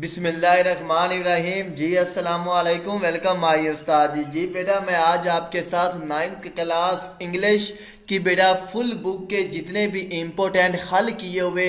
बिस्मिल्लाहिर्रहमानिर्रहीम जी, अस्सलामुअलैकुम। Welcome my उस्ताद जी। बेटा मैं आज आपके साथ 9th क्लास इंग्लिश की बेटा फुल बुक के जितने भी इम्पोर्टेंट हल किए हुए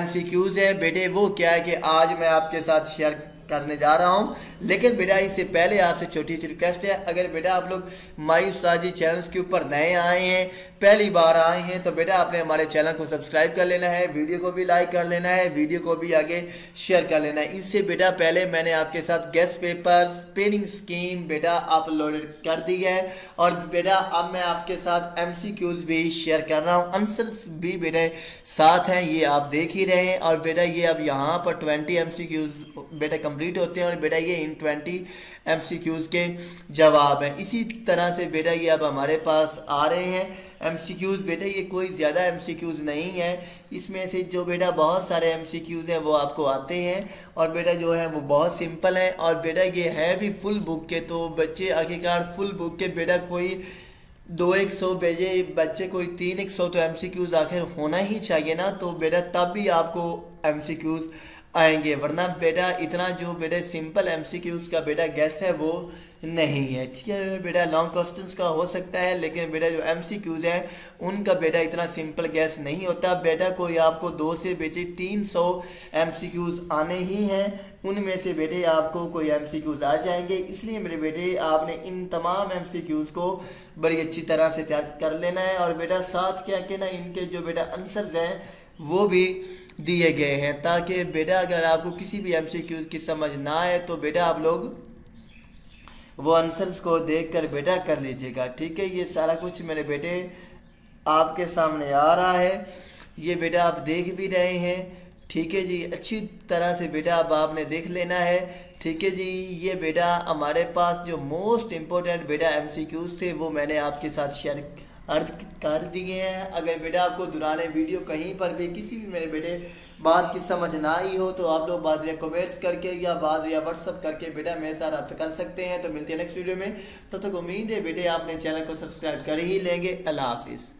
MCQs हैं बेटे, वो क्या है कि आज मैं आपके साथ शेयर करने जा रहा हूं। लेकिन बेटा इससे पहले आपसे छोटी सी रिक्वेस्ट है, अगर बेटा आप लोग माई उस्ताद जी चैनल्स के ऊपर नए आए हैं, पहली बार आए हैं, तो बेटा आपने हमारे चैनल को सब्सक्राइब कर लेना है, वीडियो को भी लाइक कर लेना है, वीडियो को भी आगे शेयर कर लेना है। इससे बेटा पहले मैंने आपके साथ गेस्ट पेपर पेनिंग स्कीम बेटा अपलोडेड कर दी है, और बेटा अब मैं आपके साथ MCQs भी शेयर कर रहा हूँ, आंसर्स भी बेटे साथ हैं, ये आप देख ही रहे हैं। और बेटा ये अब यहाँ पर 20 MCQs बेटा कंप्लीट होते हैं, और बेटा ये इन 20 MCQs के जवाब हैं। इसी तरह से बेटा ये अब हमारे पास आ रहे हैं MCQs। बेटा ये कोई ज़्यादा MCQs नहीं है, इसमें से जो बेटा बहुत सारे MCQs हैं वो आपको आते हैं, और बेटा जो है वो बहुत सिंपल हैं, और बेटा ये है भी फुल बुक के, तो बच्चे आखिरकार फुल बुक के बेटा कोई 200 भेजे बच्चे, कोई 300 तो MCQs आखिर होना ही चाहिए ना, तो बेटा तब भी आपको MCQs आएंगे, वरना बेटा इतना जो बेटा सिंपल MCQs का बेटा गैस है वो नहीं है। ठीक है बेटा, लॉन्ग क्वेश्चंस का हो सकता है, लेकिन बेटा जो MCQs हैं उनका बेटा इतना सिंपल गैस नहीं होता। बेटा कोई आपको 2 से 300 MCQs आने ही हैं, उनमें से बेटे आपको कोई MCQs आ जाएंगे। इसलिए मेरे बेटे आपने इन तमाम MCQs को बड़ी अच्छी तरह से तैयार कर लेना है, और बेटा साथ क्या कि ना इनके जो बेटा आंसर्स हैं वो भी दिए गए हैं, ताकि बेटा अगर आपको किसी भी MCQs की समझ ना आए तो बेटा आप लोग वो आंसर्स को देखकर बेटा कर लीजिएगा। ठीक है, ये सारा कुछ मेरे बेटे आपके सामने आ रहा है, ये बेटा आप देख भी रहे हैं। ठीक है जी, अच्छी तरह से बेटा अब आपने देख लेना है। ठीक है जी, ये बेटा हमारे पास जो मोस्ट इम्पोर्टेंट बेटा MCQs थे वो मैंने आपके साथ शेयर कर दिए हैं। अगर बेटा आपको दौरान वीडियो कहीं पर भी किसी भी मेरे बेटे बात की समझ ना आई हो तो आप लोग बाज़ कमेंट्स करके या बाज़ व्हाट्सअप करके बेटा मेरे साथ रब्ता कर सकते हैं। तो मिलते हैं नेक्स्ट वीडियो में, तब तक उम्मीद है बेटे आपने चैनल को सब्सक्राइब कर ही लेंगे। अल्लाह हाफिज़।